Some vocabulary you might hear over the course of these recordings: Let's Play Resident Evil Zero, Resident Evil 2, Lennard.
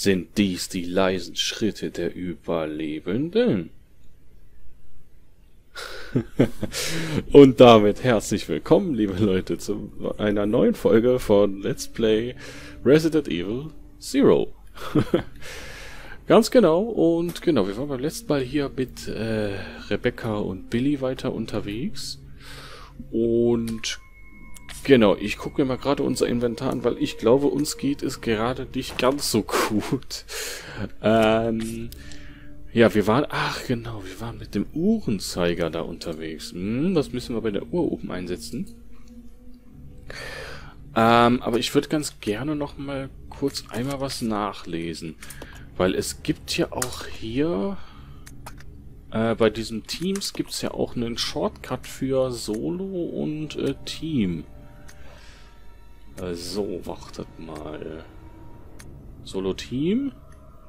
sind dies die leisen Schritte der Überlebenden. Und damit herzlich willkommen, liebe Leute, zu einer neuen Folge von Let's Play Resident Evil Zero. Ganz genau, und genau, wir waren beim letzten Mal hier mit Rebecca und Billy weiter unterwegs. Und genau, ich gucke mir mal gerade unser Inventar an, weil ich glaube, uns geht es gerade nicht ganz so gut. Ja, wir waren, ach genau, wir waren mit dem Uhrenzeiger da unterwegs. Das müssen wir bei der Uhr oben einsetzen. Aber ich würde ganz gerne noch mal kurz einmal was nachlesen. Weil es gibt ja auch hier, bei diesen Teams gibt es ja auch einen Shortcut für Solo und Team. So, wartet mal. Solo-Team.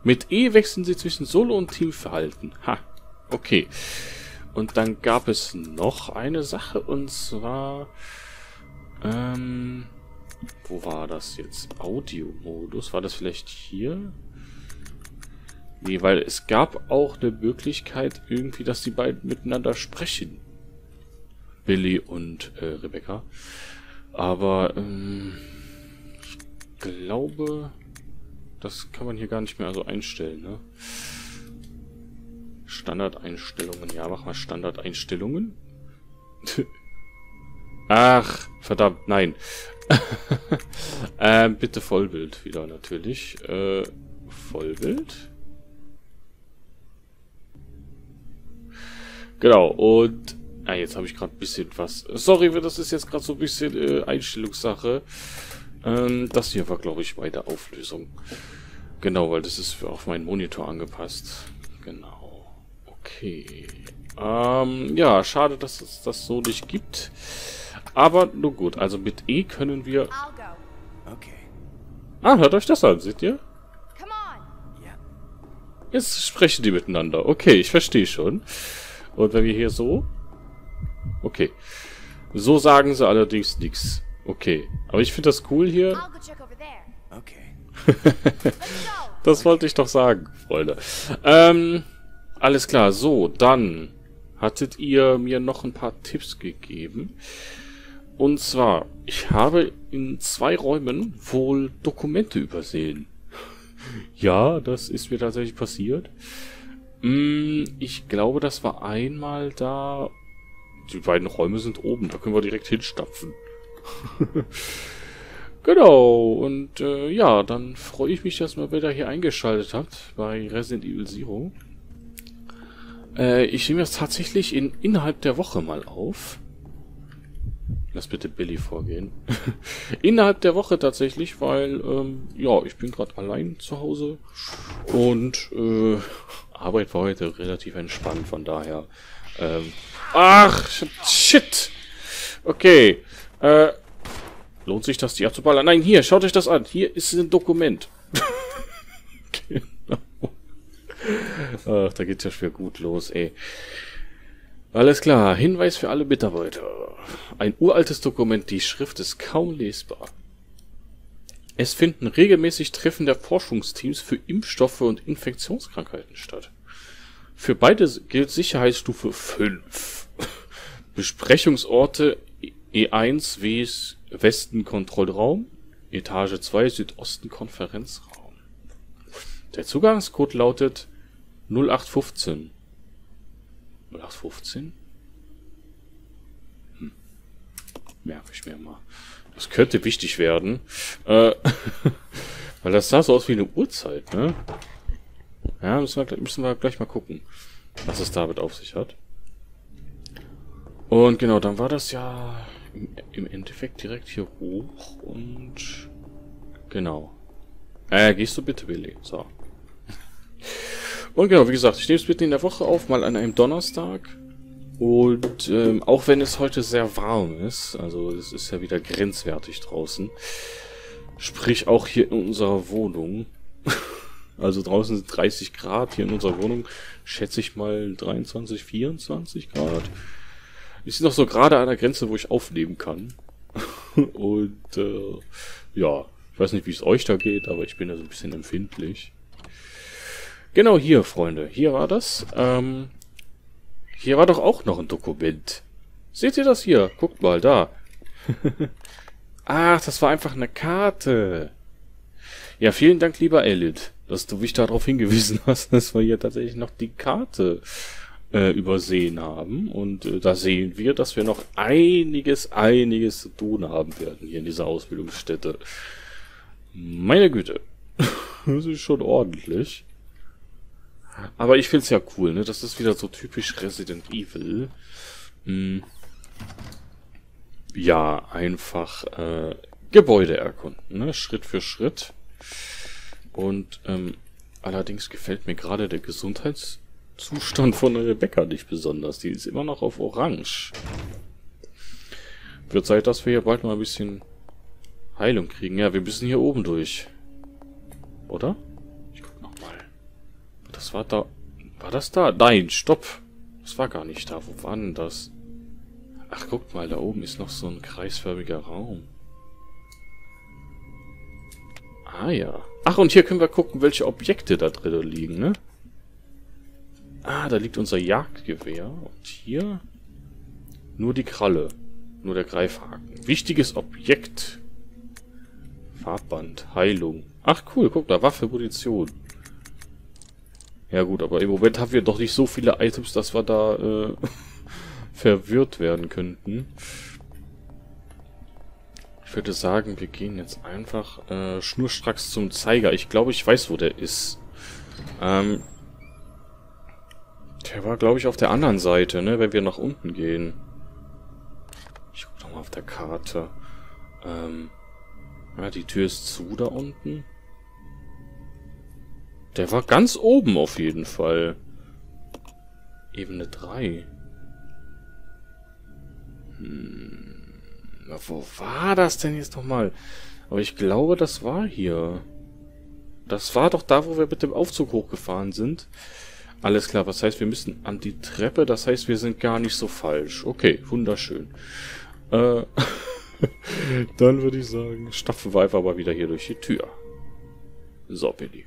Mit E wechseln sie zwischen Solo und Teamverhalten. Ha, okay. Und dann gab es noch eine Sache, und zwar, wo war das jetzt? Audio-Modus, war das vielleicht hier? Nee, weil es gab auch eine Möglichkeit irgendwie, dass die beiden miteinander sprechen. Billy und Rebecca. Aber ich glaube, das kann man hier gar nicht mehr so einstellen, ne? Standardeinstellungen. Ja, mach mal Standardeinstellungen. Ach, verdammt, nein. Bitte Vollbild wieder natürlich. Vollbild. Genau, und jetzt habe ich gerade ein bisschen was. Sorry, das ist jetzt gerade so ein bisschen Einstellungssache. Das hier war, glaube ich, bei der Auflösung. Genau, weil das ist auf meinen Monitor angepasst. Genau. Okay. Ja, schade, dass es das so nicht gibt. Aber nur gut, also mit E können wir... Okay. Ah, hört euch das an, seht ihr? Jetzt sprechen die miteinander. Okay, ich verstehe schon. Und wenn wir hier so... Okay. So sagen sie allerdings nichts. Okay. Aber ich finde das cool hier. Das wollte ich doch sagen, Freunde. Alles klar. So, dann hattet ihr mir noch ein paar Tipps gegeben. Und zwar, ich habe in 2 Räumen wohl Dokumente übersehen. Ja, das ist mir tatsächlich passiert. Ich glaube, das war einmal da... Die beiden Räume sind oben, da können wir direkt hinstapfen. Genau, und ja, dann freue ich mich, dass ihr wieder hier eingeschaltet habt bei Resident Evil Zero. Ich nehme das tatsächlich innerhalb der Woche mal auf. Lass bitte Billy vorgehen. Innerhalb der Woche tatsächlich, weil, ja, ich bin gerade allein zu Hause. Und Arbeit war heute relativ entspannt, von daher. Ach, shit! Okay. Lohnt sich das, die abzuballern? Nein, hier, schaut euch das an. Hier ist ein Dokument. Genau. Ach, da geht's ja schwer gut los, ey. Alles klar, Hinweis für alle Mitarbeiter. Ein uraltes Dokument, die Schrift ist kaum lesbar. Es finden regelmäßig Treffen der Forschungsteams für Impfstoffe und Infektionskrankheiten statt. Für beide gilt Sicherheitsstufe 5. Besprechungsorte E1 Westen Kontrollraum, Etage 2 Südosten Konferenzraum. Der Zugangscode lautet 0815. 0815? Merke ich mir mal. Das könnte wichtig werden. Weil das sah so aus wie eine Uhrzeit, ne? Ja, müssen wir gleich mal gucken, was es damit auf sich hat. Und genau, dann war das ja im Endeffekt direkt hier hoch und... Genau. Gehst du bitte, Billy? So. Und genau, wie gesagt, ich nehme es bitte in der Woche auf, mal an einem Donnerstag. Und auch wenn es heute sehr warm ist, also es ist ja wieder grenzwertig draußen. Sprich auch hier in unserer Wohnung. Also draußen sind 30 Grad, hier in unserer Wohnung schätze ich mal 23, 24 Grad. Ich bin noch so gerade an der Grenze, wo ich aufnehmen kann. Und ja, ich weiß nicht, wie es euch da geht, aber ich bin da so ein bisschen empfindlich. Genau hier, Freunde. Hier war das. Hier war doch auch noch ein Dokument. Seht ihr das hier? Guckt mal, da. Ach, das war einfach eine Karte. Ja, vielen Dank, lieber Elliot, dass du mich darauf hingewiesen hast, dass wir hier tatsächlich noch die Karte übersehen haben. Und da sehen wir, dass wir noch einiges zu tun haben werden hier in dieser Ausbildungsstätte. Meine Güte. Das ist schon ordentlich. Aber ich finde es ja cool, ne? Das ist wieder so typisch Resident Evil. Ja, einfach Gebäude erkunden, ne? Schritt für Schritt. Und allerdings gefällt mir gerade der Gesundheitszustand von Rebecca nicht besonders. Die ist immer noch auf Orange. Wird Zeit, dass wir hier bald mal ein bisschen Heilung kriegen. Ja, wir müssen hier oben durch. Oder? Ich guck nochmal. Das war da. War das da? Nein, stopp! Das war gar nicht da. Wo war denn das? Ach, guckt mal, da oben ist noch so ein kreisförmiger Raum. Ah ja. Ach, und hier können wir gucken, welche Objekte da drin liegen, ne? Ah, da liegt unser Jagdgewehr. Und hier nur die Kralle. Nur der Greifhaken. Wichtiges Objekt. Farbband. Heilung. Ach cool, guck da. Waffe, Munition. Ja gut, aber im Moment haben wir doch nicht so viele Items, dass wir da verwirrt werden könnten. Ich würde sagen, wir gehen jetzt einfach schnurstracks zum Zeiger. Ich glaube, ich weiß, wo der ist. Der war, glaube ich, auf der anderen Seite, ne? Wenn wir nach unten gehen. Ich gucke nochmal auf der Karte. Ja, die Tür ist zu da unten. Der war ganz oben auf jeden Fall. Ebene 3. Na, wo war das denn jetzt nochmal? Aber ich glaube, das war hier. Das war doch da, wo wir mit dem Aufzug hochgefahren sind. Alles klar, was heißt, wir müssen an die Treppe. Das heißt, wir sind gar nicht so falsch. Okay, wunderschön. Dann würde ich sagen, stapfen wir einfach mal wieder hier durch die Tür. So, Billy.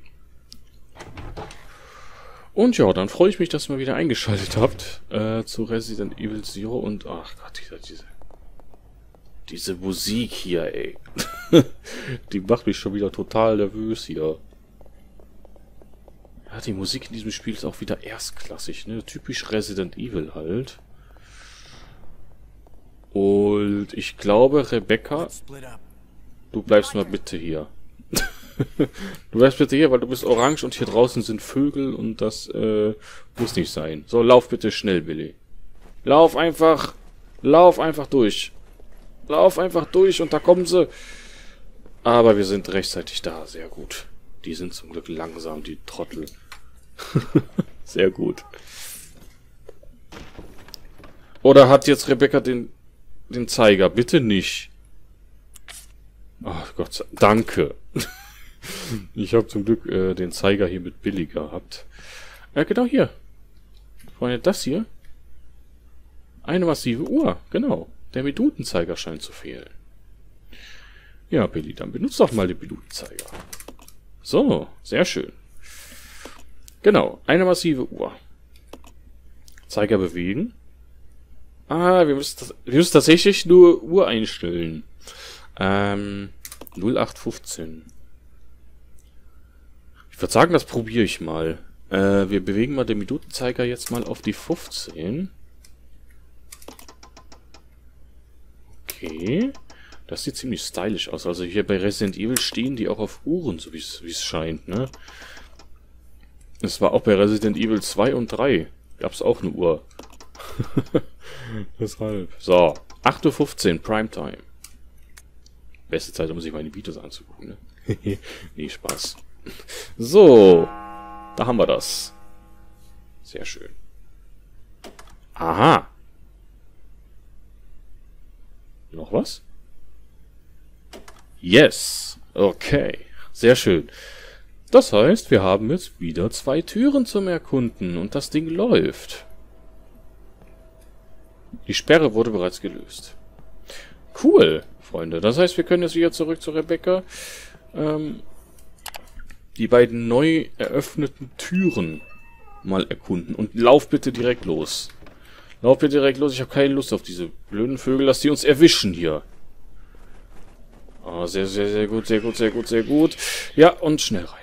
Und ja, dann freue ich mich, dass ihr mal wieder eingeschaltet habt zu Resident Evil Zero und... Ach Gott, diese Musik hier, ey. Die macht mich schon wieder total nervös hier. Ja, die Musik in diesem Spiel ist auch wieder erstklassig, ne? Typisch Resident Evil halt. Und ich glaube, Rebecca, du bleibst mal bitte hier. Du bleibst bitte hier, weil du bist orange und hier draußen sind Vögel und das muss nicht sein. So, lauf bitte schnell, Billy. Lauf einfach durch. Lauf einfach durch und da kommen sie. Aber wir sind rechtzeitig da, sehr gut. Die sind zum Glück langsam, die Trottel. Sehr gut. Oder hat jetzt Rebecca den Zeiger? Bitte nicht. Ach Gott sei Dank. Danke. Ich habe zum Glück den Zeiger hier mit Billy gehabt. Genau hier. Freunde, das hier. Eine massive Uhr, genau. Der Minutenzeiger scheint zu fehlen. Ja, Billy, dann benutzt doch mal den Minutenzeiger. So, sehr schön. Genau, eine massive Uhr. Zeiger bewegen. Ah, wir müssen tatsächlich nur Uhr einstellen. 0815. Ich würde sagen, das probiere ich mal. Wir bewegen mal den Minutenzeiger jetzt mal auf die 15. Okay. Das sieht ziemlich stylisch aus. Also hier bei Resident Evil stehen die auch auf Uhren, so wie es scheint, ne? Es war auch bei Resident Evil 2 und 3. Gab es auch eine Uhr. Weshalb? So. 8:15 Uhr, Primetime. Beste Zeit, um sich meine Videos anzugucken, ne? Nee, Spaß. So. Da haben wir das. Sehr schön. Aha. Noch was? Yes. Okay. Sehr schön. Das heißt, wir haben jetzt wieder 2 Türen zum Erkunden und das Ding läuft. Die Sperre wurde bereits gelöst. Cool, Freunde. Das heißt, wir können jetzt wieder zurück zu Rebecca. die beiden neu eröffneten Türen mal erkunden. Und lauf bitte direkt los. Lauf bitte direkt los. Ich habe keine Lust auf diese blöden Vögel, dass die uns erwischen hier. Oh, sehr, sehr, sehr gut, sehr gut, sehr gut, sehr gut. Ja, und schnell rein.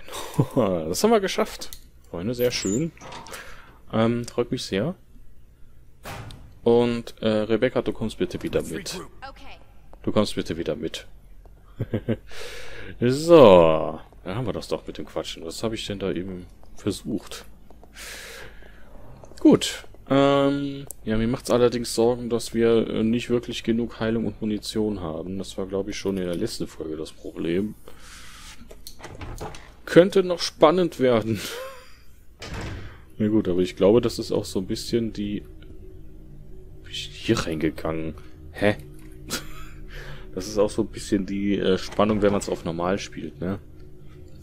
Das haben wir geschafft. Freunde, sehr schön. Freut mich sehr. Und Rebecca, du kommst bitte wieder mit. Du kommst bitte wieder mit. So. Da haben wir das doch mit dem Quatschen. Was habe ich denn da eben versucht? Gut. Ja, mir macht es allerdings Sorgen, dass wir nicht wirklich genug Heilung und Munition haben. Das war, glaube ich, schon in der letzten Folge das Problem. Könnte noch spannend werden. Na gut, aber ich glaube, das ist auch so ein bisschen die... Bin ich hier reingegangen? Hä? Das ist auch so ein bisschen die Spannung, wenn man es auf normal spielt, ne?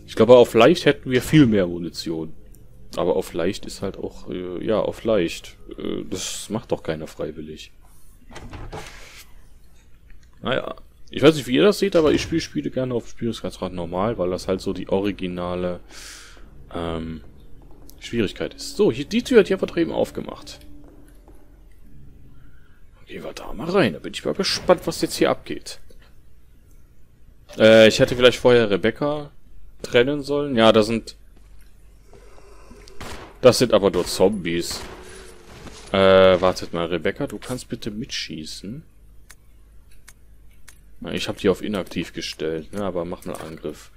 Ich glaube, auf leicht hätten wir viel mehr Munition. Aber auf leicht ist halt auch... ja, auf leicht. Das macht doch keiner freiwillig. Naja. Ich weiß nicht, wie ihr das seht, aber ich spiele gerne auf Schwierigkeitsgrad normal, weil das halt so die originale Schwierigkeit ist. So, hier die Tür hat hier einfach eben aufgemacht. Gehen wir da mal rein. Da bin ich mal gespannt, was jetzt hier abgeht. Ich hätte vielleicht vorher Rebecca trennen sollen. Ja, das sind aber nur Zombies. Wartet mal, Rebecca, du kannst bitte mitschießen. Na, ich habe die auf inaktiv gestellt, ne? Aber mach mal Angriff.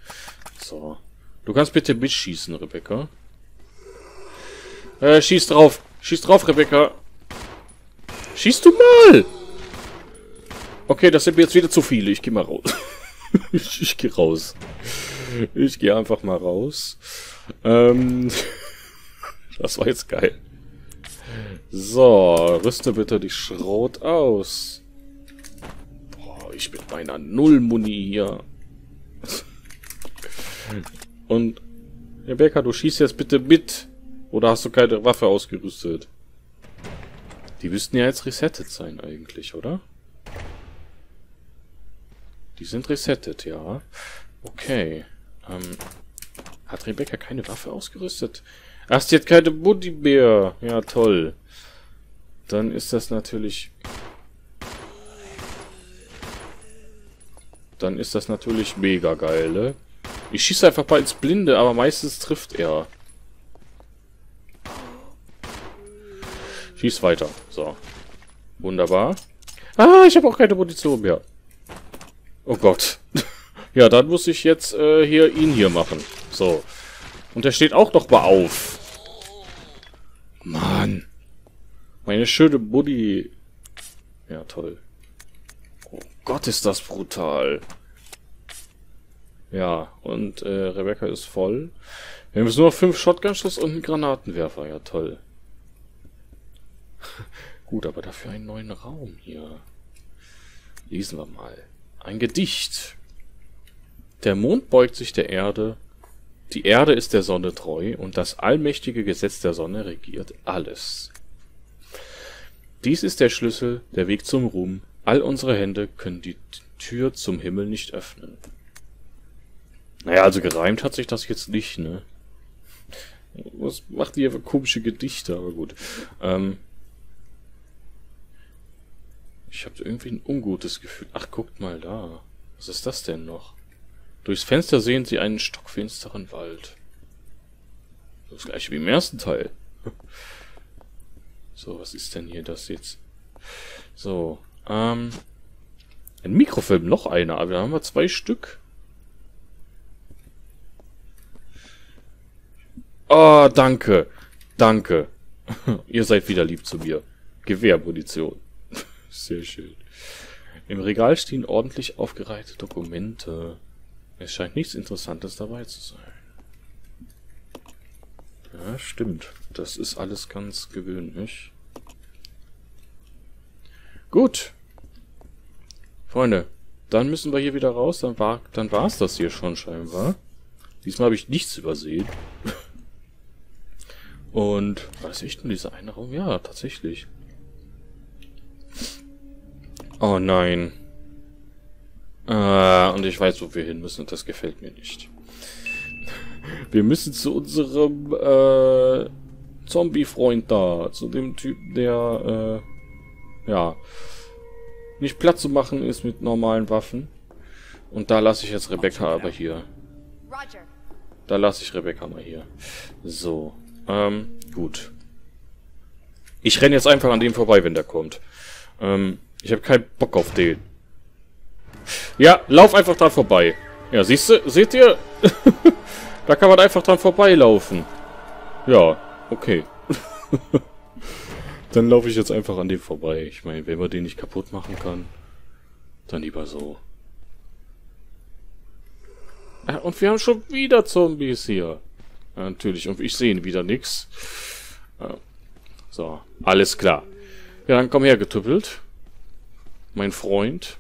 So. Du kannst bitte mitschießen, Rebecca. Schieß drauf. Schieß drauf, Rebecca. Schießt du mal! Okay, das sind mir jetzt wieder zu viele. Ich gehe mal raus. Ich gehe raus. Ich gehe einfach mal raus. Das war jetzt geil. So, rüste bitte die Schrot aus. Boah, ich bin beinahe null Muni hier. Und, Rebecca, du schießt jetzt bitte mit. Oder hast du keine Waffe ausgerüstet? Die müssten ja jetzt resettet sein eigentlich, oder? Die sind resettet, ja. Okay. Hat Rebecca keine Waffe ausgerüstet? Ach, sie hat keine Buddy mehr. Ja, toll. Dann ist das natürlich... Dann ist das natürlich mega geil, ne? Ich schieße einfach mal ins Blinde, aber meistens trifft er. Schieß weiter. So. Wunderbar. Ah, ich habe auch keine Munition mehr. Oh Gott. Ja, dann muss ich jetzt ihn hier machen. So. Und der steht auch noch mal auf. Mann. Meine schöne Buddy. Ja, toll. Oh Gott, ist das brutal. Ja, und Rebecca ist voll. Wir müssen nur noch 5 Shotgun-Schuss und einen Granatenwerfer. Ja, toll. Gut, aber dafür einen neuen Raum hier. Lesen wir mal. Ein Gedicht. Der Mond beugt sich der Erde. Die Erde ist der Sonne treu und das allmächtige Gesetz der Sonne regiert alles. Dies ist der Schlüssel, der Weg zum Ruhm. All unsere Hände können die Tür zum Himmel nicht öffnen. Naja, also gereimt hat sich das jetzt nicht, ne? Was macht ihr für komische Gedichte? Aber gut. Ich habe irgendwie ein ungutes Gefühl. Ach, guckt mal da. Was ist das denn noch? Durchs Fenster sehen Sie einen stockfinsteren Wald. Das gleiche wie im ersten Teil. So, was ist denn hier das jetzt? So, ein Mikrofilm, noch einer. Aber da haben wir 2 Stück. Oh, danke. Danke. Ihr seid wieder lieb zu mir. Gewehrmunition. Sehr schön. Im Regal stehen ordentlich aufgereihte Dokumente. Es scheint nichts Interessantes dabei zu sein. Ja, stimmt. Das ist alles ganz gewöhnlich. Gut. Freunde, dann müssen wir hier wieder raus. Dann war's das hier schon scheinbar. Diesmal habe ich nichts übersehen. Und, weiß ich denn, dieser eine Raum? Ja, tatsächlich. Oh nein. Und ich weiß, wo wir hin müssen und das gefällt mir nicht. Wir müssen zu unserem Zombie-Freund da. Zu dem Typen, der ja nicht platt zu machen ist mit normalen Waffen. Und da lasse ich jetzt Rebecca aber hier. Da lasse ich Rebecca mal hier. So. Gut. Ich renne jetzt einfach an dem vorbei, wenn der kommt. Ich habe keinen Bock auf den. Ja, lauf einfach dran vorbei. Ja, siehst du, seht ihr? Da kann man einfach dran vorbeilaufen. Ja, okay. Dann laufe ich jetzt einfach an dem vorbei. Ich meine, wenn man den nicht kaputt machen kann, dann lieber so. Ah, und wir haben schon wieder Zombies hier. Ja, natürlich, und ich sehe wieder nichts. Ja. So, alles klar. Ja, dann komm her, getüppelt. Mein Freund.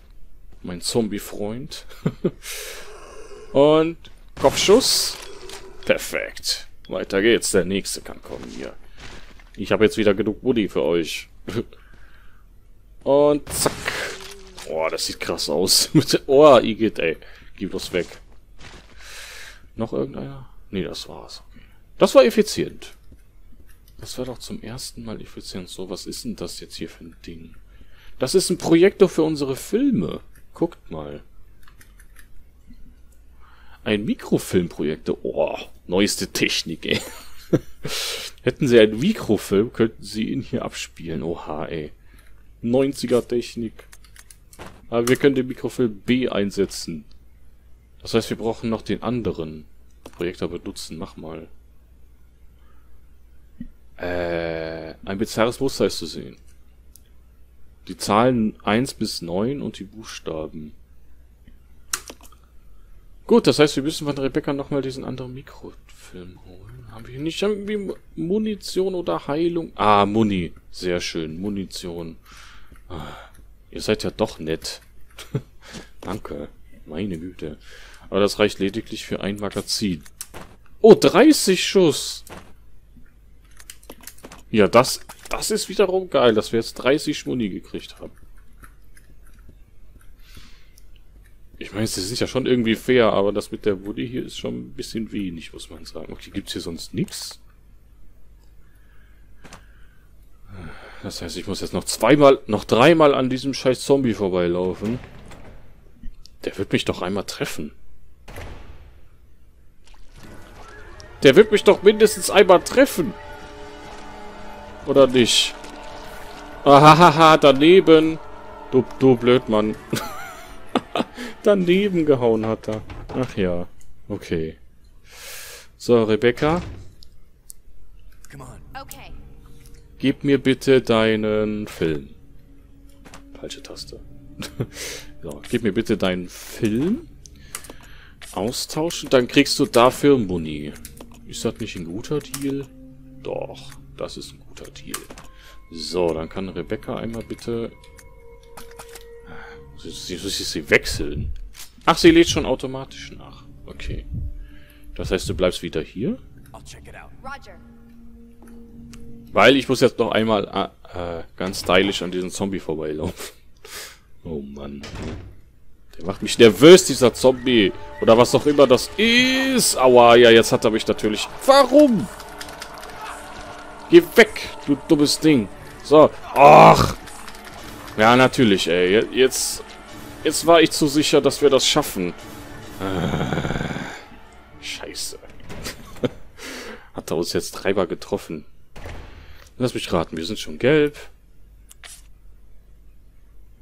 Mein Zombie-Freund. Und Kopfschuss. Perfekt. Weiter geht's. Der nächste kann kommen hier. Ich habe jetzt wieder genug Buddy für euch. Und zack. Oh, das sieht krass aus. Oh, Igitt, ey. Gib das weg. Noch irgendeiner? Nee, das war's. Okay. Das war effizient. Das war doch zum ersten Mal effizient. So, was ist denn das jetzt hier für ein Ding? Das ist ein Projektor für unsere Filme. Guckt mal. Ein Mikrofilmprojektor. Oh, neueste Technik, ey. Hätten sie einen Mikrofilm, könnten sie ihn hier abspielen. Oha, ey. 90er Technik. Aber wir können den Mikrofilm B einsetzen. Das heißt, wir brauchen noch den anderen Projektor benutzen. Mach mal. Ein bizarres Muster ist zu sehen. Die Zahlen 1 bis 9 und die Buchstaben. Gut, das heißt, wir müssen von Rebecca nochmal diesen anderen Mikrofilm holen. Haben wir nicht irgendwie Munition oder Heilung? Ah, Muni. Sehr schön. Munition. Ah, ihr seid ja doch nett. Danke. Meine Güte. Aber das reicht lediglich für ein Magazin. Oh, 30 Schuss. Ja, das ist wiederum geil, dass wir jetzt 30 Muni gekriegt haben. Ich meine, das ist ja schon irgendwie fair, aber das mit der Muni hier ist schon ein bisschen wenig, muss man sagen. Okay, gibt's hier sonst nichts? Das heißt, ich muss jetzt noch dreimal an diesem scheiß Zombie vorbeilaufen. Der wird mich doch einmal treffen. Der wird mich doch mindestens einmal treffen. Oder nicht? Ahaha, daneben. Du Blödmann. Daneben gehauen hat er. Ach ja. Okay. So, Rebecca. Okay. Gib mir bitte deinen Film. Falsche Taste. So, gib mir bitte deinen Film. Austauschen, dann kriegst du dafür Muni. Ist das nicht ein guter Deal? Doch. Das ist ein guter Deal. So, dann kann Rebecca einmal bitte... Sie wechseln. Ach, sie lädt schon automatisch nach. Okay. Das heißt, du bleibst wieder hier. Weil ich muss jetzt noch einmal ganz stylisch an diesem Zombie vorbeilaufen. Oh Mann. Der macht mich nervös, dieser Zombie. Oder was auch immer das ist. Aua, ja, jetzt hat er mich natürlich... Warum? Geh weg, du dummes Ding. So. Ach. Ja, natürlich, ey. Jetzt war ich zu sicher, dass wir das schaffen. Scheiße. Hat er uns jetzt dreimal getroffen. Lass mich raten, wir sind schon gelb.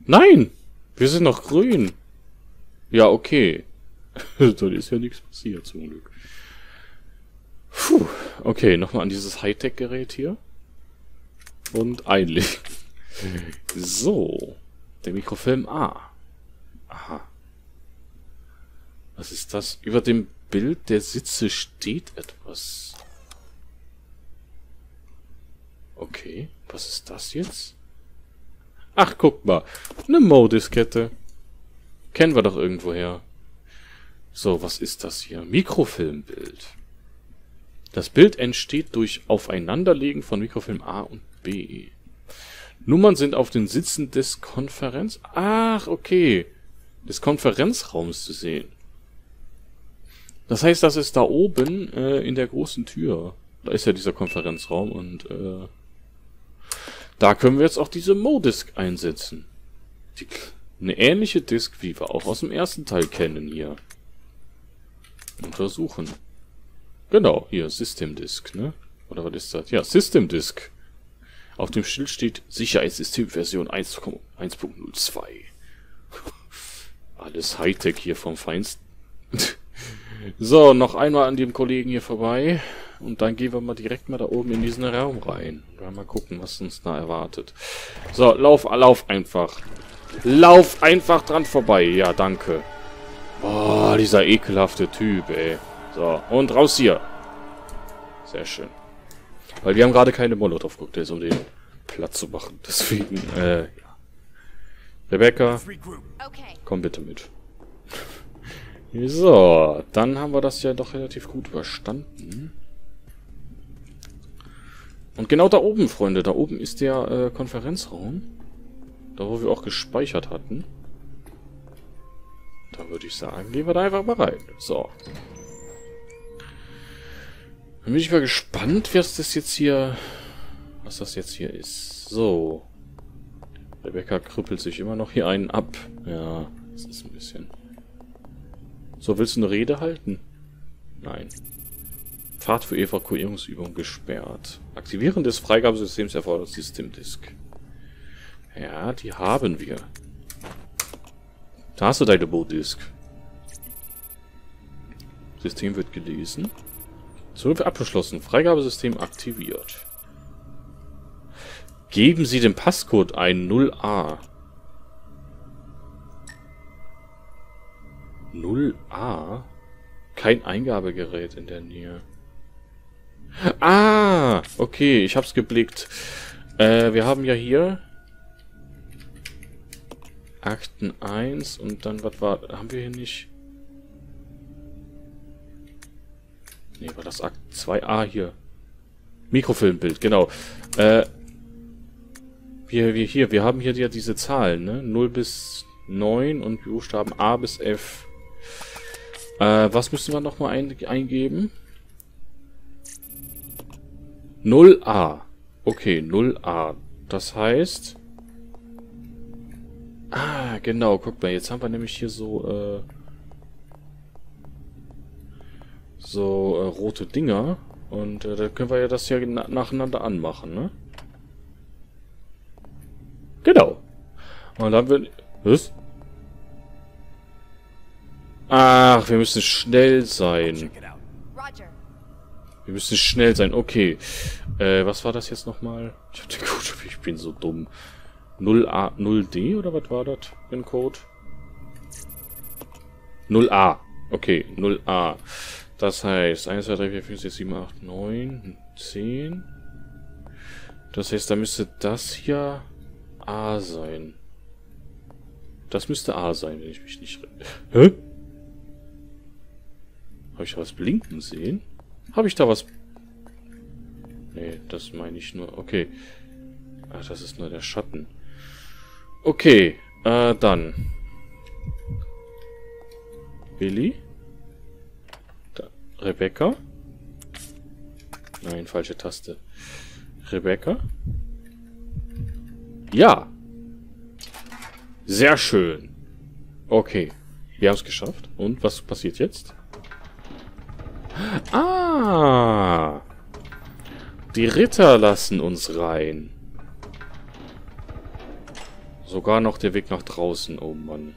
Nein! Wir sind noch grün. Ja, okay. Dann ist ja nichts passiert, zum Glück. Puh, okay, nochmal an dieses Hightech-Gerät hier. Und einlegen. So, der Mikrofilm A. Aha. Was ist das? Über dem Bild der Sitze steht etwas. Okay, was ist das jetzt? Ach, guck mal. Eine Modiskette. Kennen wir doch irgendwoher. So, was ist das hier? Mikrofilmbild. Das Bild entsteht durch Aufeinanderlegen von Mikrofilm A und B. Nummern sind auf den Sitzen des Konferenz... Ach, okay. Des Konferenzraums zu sehen. Das heißt, das ist da oben in der großen Tür. Da ist ja dieser Konferenzraum und da können wir jetzt auch diese Mo-Disk einsetzen. Eine ähnliche Disk, wie wir auch aus dem ersten Teil kennen hier. Untersuchen. Genau, hier, System Disk, ne? Oder was ist das? Ja, System Disk. Auf dem Schild steht Sicherheitssystem Version 1.02. Alles Hightech hier vom Feinsten. So, noch einmal an dem Kollegen hier vorbei. Und dann gehen wir mal direkt mal da oben in diesen Raum rein. Mal gucken, was uns da erwartet. So, lauf einfach. Lauf einfach dran vorbei. Ja, danke. Oh, dieser ekelhafte Typ, ey. So, und raus hier. Sehr schön. Weil wir haben gerade keine Molotov-Cocktails, um den Platz zu machen. Deswegen, ja. Rebecca, komm bitte mit. So, dann haben wir das ja doch relativ gut überstanden. Und genau da oben, Freunde, da oben ist der Konferenzraum. Da, wo wir auch gespeichert hatten. Da würde ich sagen, gehen wir da einfach mal rein. So. Dann bin ich mal gespannt, was das jetzt hier ist. So. Rebecca krüppelt sich immer noch hier einen ab. Ja, das ist ein bisschen... So, willst du eine Rede halten? Nein. Pfad für Evakuierungsübung gesperrt. Aktivieren des Freigabesystems erfordert Systemdisk. Ja, die haben wir. Da hast du deine Bootdisk. System wird gelesen. Zurück abgeschlossen. Freigabesystem aktiviert. Geben Sie den Passcode ein 0A. 0A? Kein Eingabegerät in der Nähe. Ah! Okay, ich hab's geblickt. Wir haben ja hier... Akten 1 und dann, was war... Haben wir hier nicht... Nee, war das Akt 2a hier. Mikrofilmbild, genau. Wir haben hier ja diese Zahlen, ne? 0 bis 9 und Buchstaben A bis F. Was müssen wir nochmal eingeben? 0a. Okay, 0a. Das heißt... Ah, genau, guck mal, jetzt haben wir nämlich hier so, rote Dinger. Und da können wir ja das hier nacheinander anmachen, ne? Genau. Und dann haben wir... Was? Ach, wir müssen schnell sein. Wir müssen schnell sein, okay. Was war das jetzt nochmal? Ich bin so dumm. 0A, 0D oder was war das für ein Code? 0A. Okay, 0A. Das heißt, 1, 2, 3, 4, 5, 6, 7, 8, 9, 10. Das heißt, da müsste das hier A sein. Das müsste A sein, wenn ich mich nicht... Hä? Habe ich da was blinken sehen? Habe ich da was... Nee, das meine ich nur... Okay. Ach, das ist nur der Schatten. Okay, dann. Billy? Da, Rebecca? Nein, falsche Taste. Rebecca? Ja! Sehr schön! Okay, wir haben es geschafft. Und was passiert jetzt? Ah! Die Ritter lassen uns rein. Sogar noch der Weg nach draußen, oh Mann.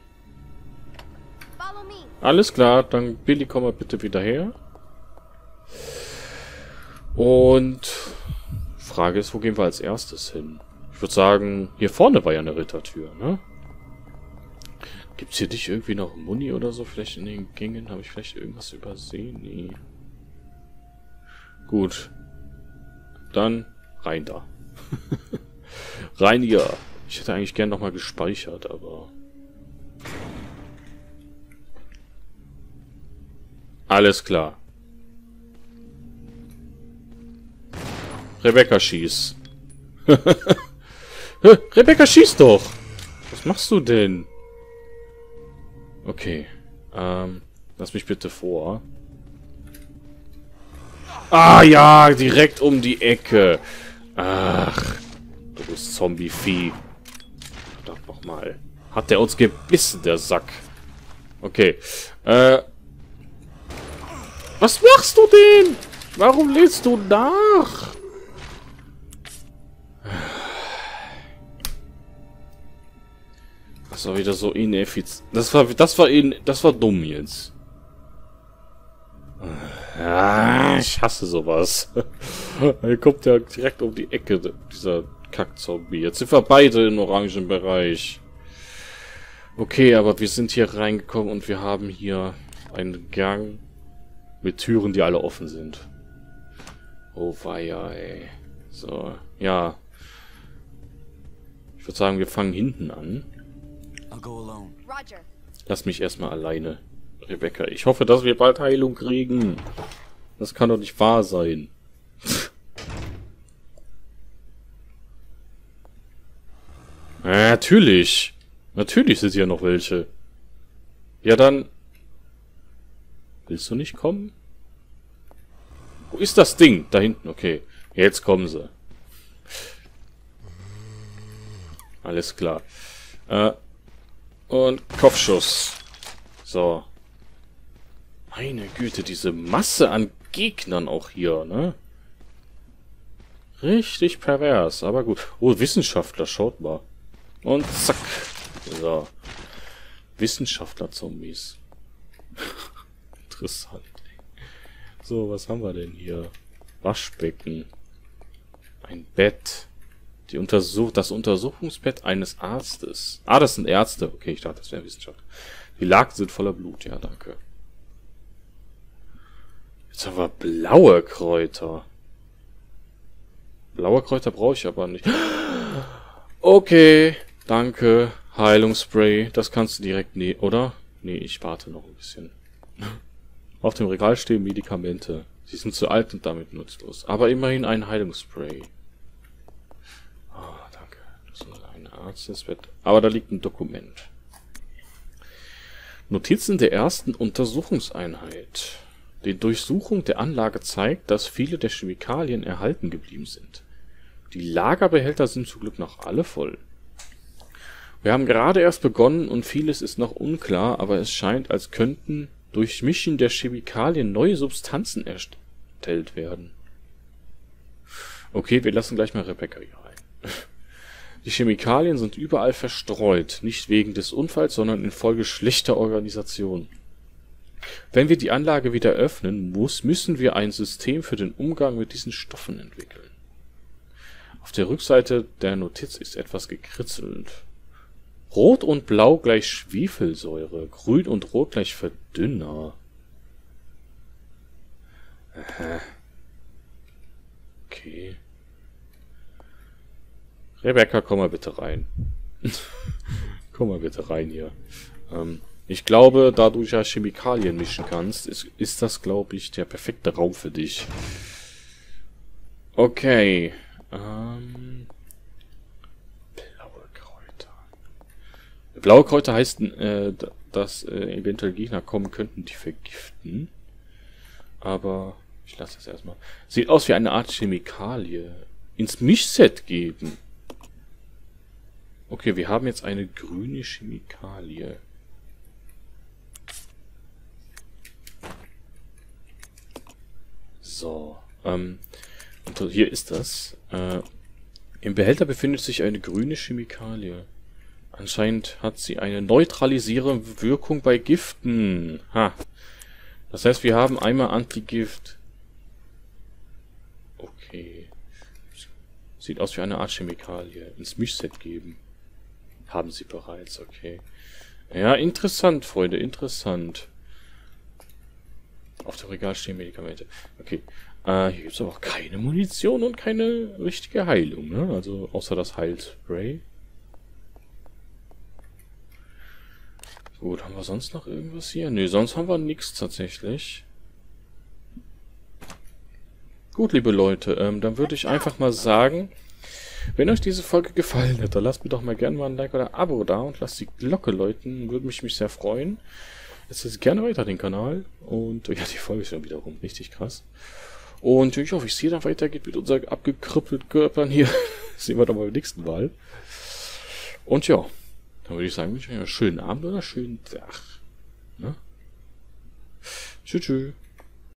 Alles klar, dann Billy, komm mal bitte wieder her. Und Frage ist, wo gehen wir als erstes hin? Ich würde sagen, hier vorne war ja eine Rittertür, ne? Gibt's hier nicht irgendwie noch Muni oder so? Vielleicht in den Gängen? Habe ich vielleicht irgendwas übersehen? Nee. Gut. Dann rein da. Rein hier. Ich hätte eigentlich gern nochmal gespeichert, aber... Alles klar. Rebecca, schieß. Rebecca, schieß doch! Was machst du denn? Okay. Lass mich bitte vor. Ah ja, direkt um die Ecke. Ach, du Zombie-Vieh. Verdammt nochmal. Hat der uns gebissen, der Sack. Okay. Was machst du denn? Warum lädst du nach? Das war wieder so ineffizient. Das war dumm jetzt. Ah, ich hasse sowas. Hier kommt ja direkt um die Ecke, dieser Kackzombie. Jetzt sind wir beide im orangen Bereich. Okay, aber wir sind hier reingekommen und wir haben hier einen Gang mit Türen, die alle offen sind. Oh weia, ey. So, ja. Ich würde sagen, wir fangen hinten an. Lass mich erstmal alleine, Rebecca. Ich hoffe, dass wir bald Heilung kriegen. Das kann doch nicht wahr sein. Natürlich. Natürlich sind hier noch welche. Ja, dann... Willst du nicht kommen? Wo ist das Ding? Da hinten, okay. Jetzt kommen sie. Alles klar. Und Kopfschuss. So. Meine Güte, diese Masse an Gegnern auch hier, ne? Richtig pervers, aber gut. Oh, Wissenschaftler, schaut mal. Und zack. So. Wissenschaftler-Zombies. Interessant. So, was haben wir denn hier? Waschbecken. Ein Bett. Das Untersuchungsbett eines Arztes. Ah, das sind Ärzte. Okay, ich dachte, das wäre Wissenschaft. Die Laken sind voller Blut. Ja, danke. Jetzt haben wir blaue Kräuter. Blaue Kräuter brauche ich aber nicht. Okay, danke. Heilungsspray. Das kannst du direkt nehmen, oder? Nee, ich warte noch ein bisschen. Auf dem Regal stehen Medikamente. Sie sind zu alt und damit nutzlos. Aber immerhin ein Heilungsspray. Arzt ins Bett. Aber da liegt ein Dokument. Notizen der ersten Untersuchungseinheit. Die Durchsuchung der Anlage zeigt, dass viele der Chemikalien erhalten geblieben sind. Die Lagerbehälter sind zum Glück noch alle voll. Wir haben gerade erst begonnen und vieles ist noch unklar, aber es scheint, als könnten durch Mischen der Chemikalien neue Substanzen erstellt werden. Okay, wir lassen gleich mal Rebecca hier rein. Die Chemikalien sind überall verstreut, nicht wegen des Unfalls, sondern infolge schlechter Organisation. Wenn wir die Anlage wieder öffnen, müssen wir ein System für den Umgang mit diesen Stoffen entwickeln. Auf der Rückseite der Notiz ist etwas gekritzelt. Rot und Blau gleich Schwefelsäure, Grün und Rot gleich Verdünner. Okay. Rebecca, komm mal bitte rein. Komm mal bitte rein hier. Ich glaube, da du ja Chemikalien mischen kannst, ist das, glaube ich, der perfekte Raum für dich. Okay. Blaue Kräuter. Blaue Kräuter heißt, dass eventuell Gegner kommen könnten, die vergiften. Aber ich lasse das erstmal. Sieht aus wie eine Art Chemikalie. Ins Mischset geben. Okay, wir haben jetzt eine grüne Chemikalie. So, und hier ist das. Im Behälter befindet sich eine grüne Chemikalie. Anscheinend hat sie eine neutralisierende Wirkung bei Giften. Ha. Das heißt, wir haben einmal Antigift. Okay. Sieht aus wie eine Art Chemikalie. Ins Mischset geben. Haben sie bereits, okay. Ja, interessant, Freunde, interessant. Auf dem Regal stehen Medikamente. Okay. Hier gibt es aber auch keine Munition und keine richtige Heilung, ne? Also, außer das Heilspray. Gut, haben wir sonst noch irgendwas hier? Ne, sonst haben wir nichts tatsächlich. Gut, liebe Leute, dann würde ich einfach mal sagen... Wenn euch diese Folge gefallen hat, dann lasst mir doch mal gerne mal ein Like oder ein Abo da und lasst die Glocke läuten. Würde mich sehr freuen. Jetzt ist gerne weiter den Kanal. Und ja, die Folge ist schon wieder rum. Richtig krass. Und ich hoffe, ich sehe dann weitergeht mit unseren abgekrüppelten Körpern hier. Das sehen wir dann mal beim nächsten Mal. Und ja, dann würde ich sagen, wünsche ich euch einen schönen Abend oder einen schönen Tag. Ne? Tschüss.